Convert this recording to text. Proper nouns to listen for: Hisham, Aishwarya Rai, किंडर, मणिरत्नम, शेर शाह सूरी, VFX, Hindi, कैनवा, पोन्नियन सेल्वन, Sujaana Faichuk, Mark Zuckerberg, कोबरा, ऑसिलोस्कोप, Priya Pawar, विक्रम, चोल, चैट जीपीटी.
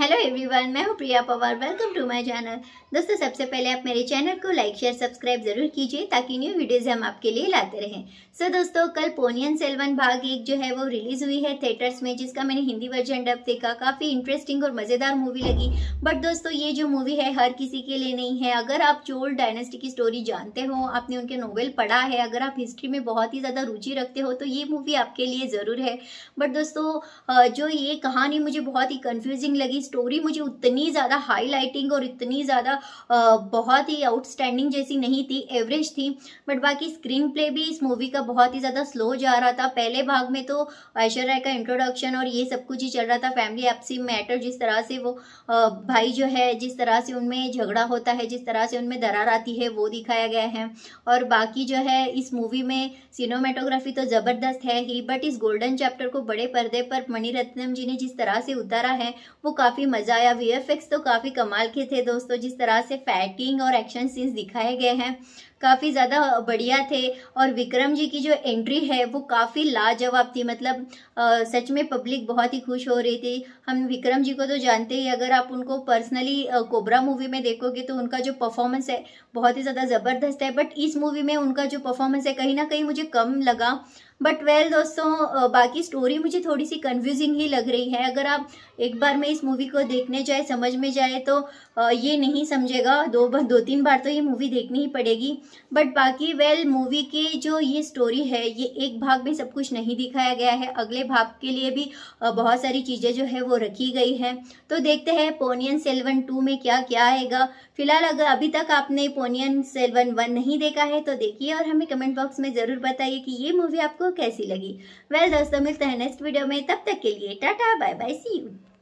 Hello everyone, मैं हूं Priya Pawar. Welcome to my channel. दोस्तों, सबसे पहले आप मेरे चैनल को लाइक शेयर सब्सक्राइब जरूर कीजिए ताकि न्यू वीडियोस हम आपके लिए लाते रहें। सो दोस्तों, कल पोन्नियन सेल्वन भाग 1 जो है वो रिलीज हुई है थिएटर्स में, जिसका मैंने हिंदी वर्जन डब देखा। काफ़ी इंटरेस्टिंग और मज़ेदार मूवी लगी। बट दोस्तों, ये जो मूवी है हर किसी के लिए नहीं है। अगर आप चोल डायनेस्टी की स्टोरी जानते हो, आपने उनके नोवेल पढ़ा है, अगर आप हिस्ट्री में बहुत ही ज़्यादा रुचि रखते हो तो ये मूवी आपके लिए ज़रूर है। बट दोस्तों, जो ये कहानी मुझे बहुत ही कन्फ्यूजिंग लगी, स्टोरी मुझे उतनी ज़्यादा हाईलाइटिंग और इतनी ज़्यादा बहुत ही आउटस्टैंडिंग जैसी नहीं थी, एवरेज थी। बट बाकी स्क्रीन प्ले भी इस मूवी का बहुत ही ज़्यादा स्लो जा रहा था। पहले भाग में तो ऐश्वर्या राय का इंट्रोडक्शन और ये सब कुछ ही चल रहा था, फैमिली आपसी मैटर, जिस तरह से वो भाई जो है, जिस तरह से उनमें झगड़ा होता है, जिस तरह से उनमें दरार आती है, वो दिखाया गया है। और बाकी जो है इस मूवी में सिनेमेटोग्राफी तो ज़बरदस्त है ही, बट इस गोल्डन चैप्टर को बड़े पर्दे पर मणिरत्नम जी ने जिस तरह से उतारा है वो काफ़ी मज़ा आया। VFX तो काफ़ी कमाल के थे दोस्तों, जिस तरह से फाइटिंग और एक्शन सीन्स दिखाए गए हैं काफ़ी ज़्यादा बढ़िया थे। और विक्रम जी की जो एंट्री है वो काफ़ी लाजवाब थी। मतलब सच में पब्लिक बहुत ही खुश हो रही थी। हम विक्रम जी को तो जानते ही, अगर आप उनको पर्सनली कोबरा मूवी में देखोगे तो उनका जो परफॉर्मेंस है बहुत ही ज़्यादा ज़बरदस्त है। बट इस मूवी में उनका जो परफॉर्मेंस है कहीं ना कहीं मुझे कम लगा। बट वेल दोस्तों, बाकी स्टोरी मुझे थोड़ी सी कन्फ्यूजिंग ही लग रही है। अगर आप एक बार में इस मूवी को देखने जाए, समझ में जाए तो ये नहीं समझेगा। दो तीन बार तो ये मूवी देखनी ही पड़ेगी। बट बाकी वेल, मूवी के जो ये स्टोरी है, ये एक भाग में सब कुछ नहीं दिखाया गया है। अगले भाग के लिए भी बहुत सारी चीज़ें जो है वो रखी गई हैं। तो देखते हैं पोन्नियन सेल्वन 2 में क्या क्या आएगा। फिलहाल अगर अभी तक आपने पोन्नियन सेल्वन 1 नहीं देखा है तो देखिए और हमें कमेंट बॉक्स में ज़रूर बताइए कि ये मूवी आपको कैसी लगी। वेल दोस्तों, मिलते हैं नेक्स्ट वीडियो में। तब तक के लिए tata, bye bye, see you.